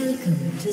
Welcome to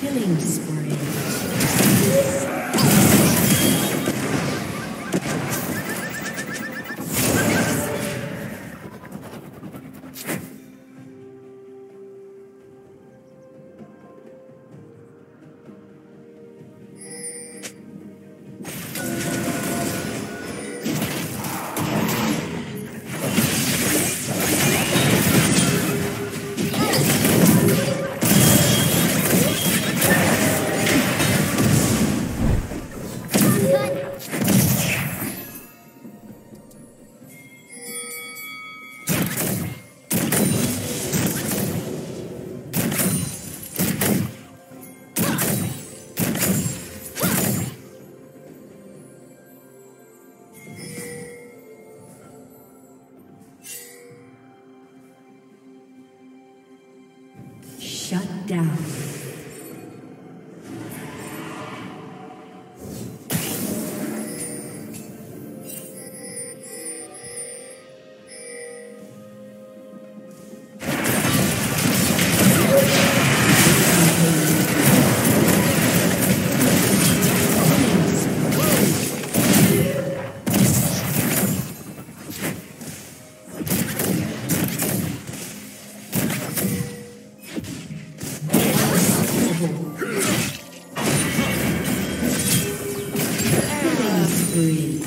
Killing spree. Shut down. spree.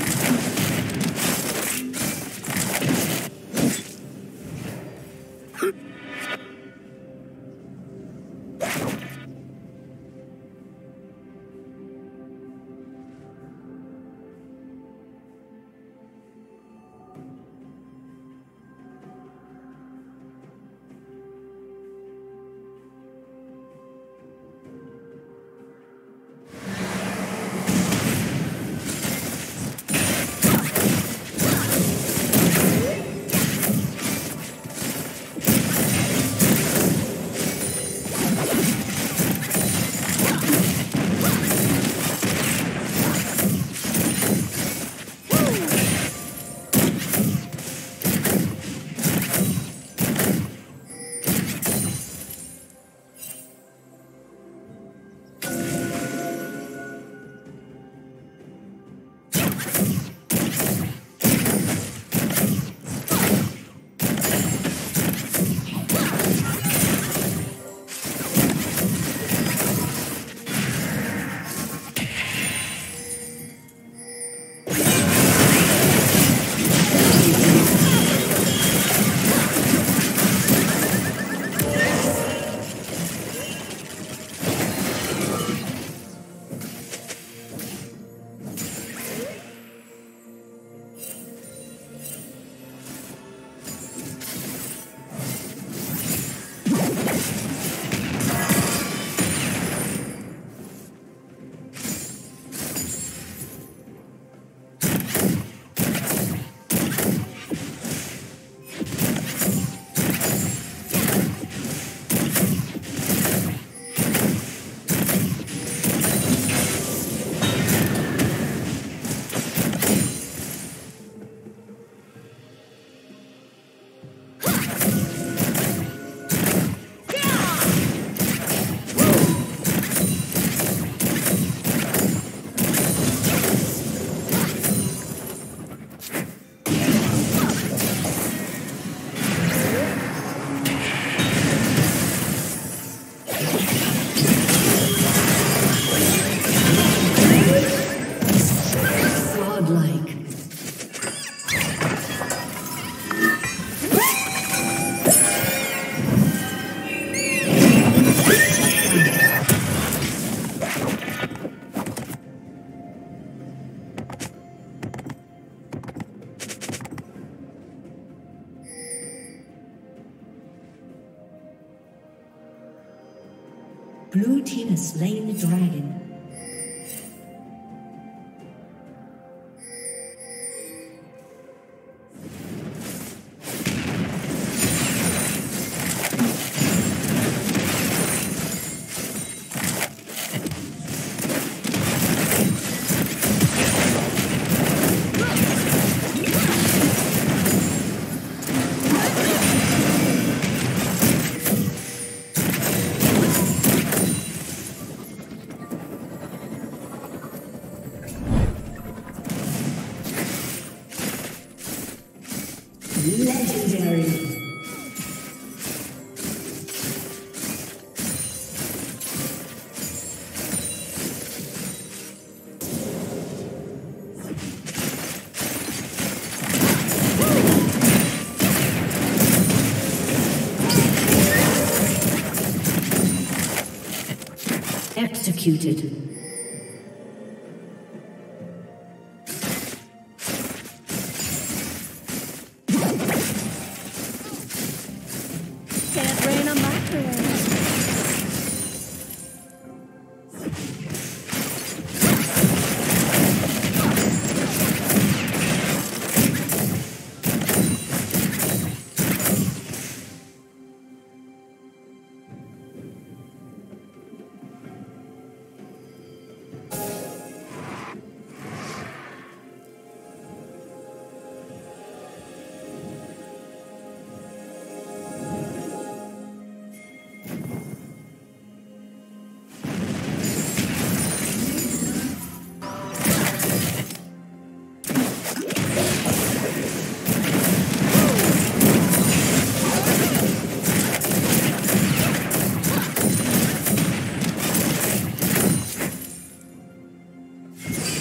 Blue team has slain the dragon. Executed.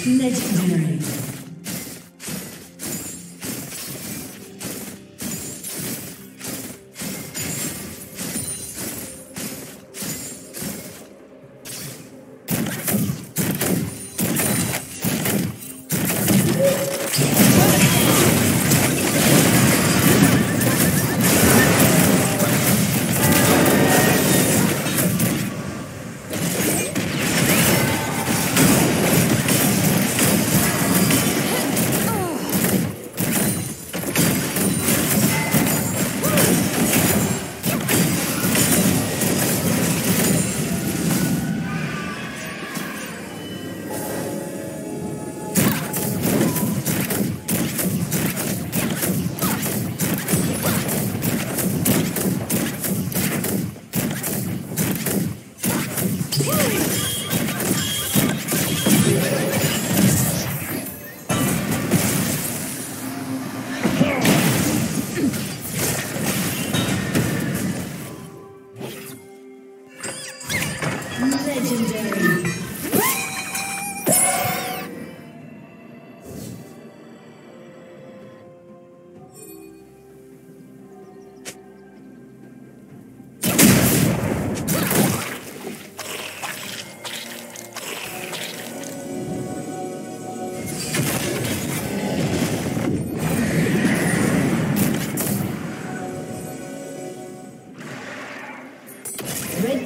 Legendary.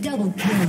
Double kill.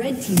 Red team.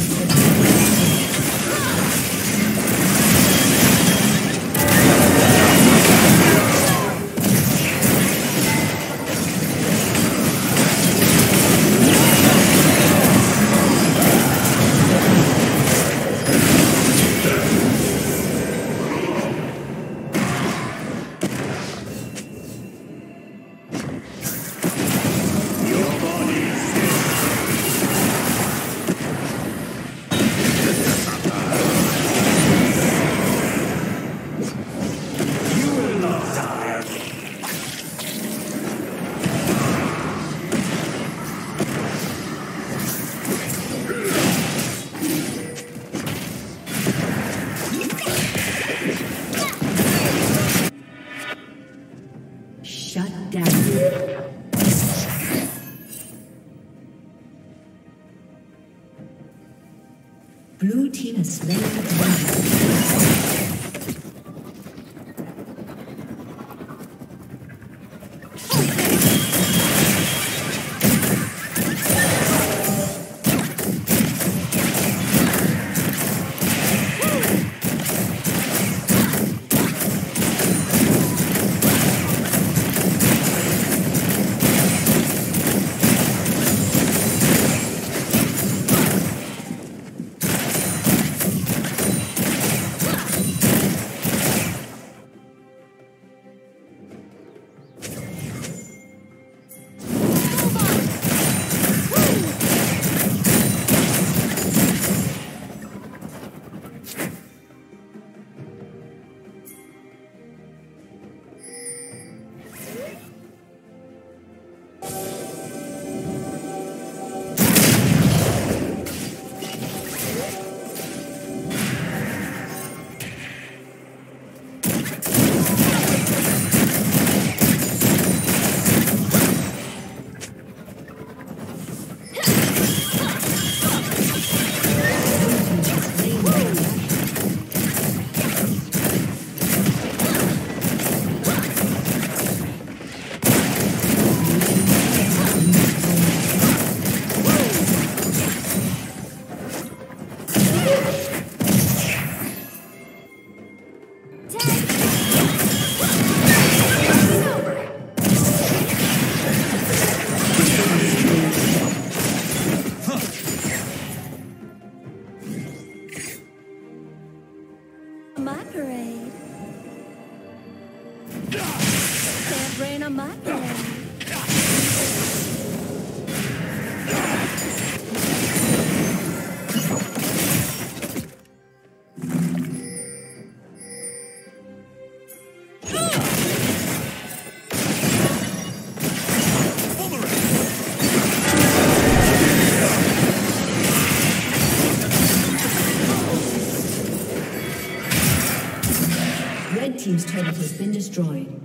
Blue team has slain the team's turret has been destroyed.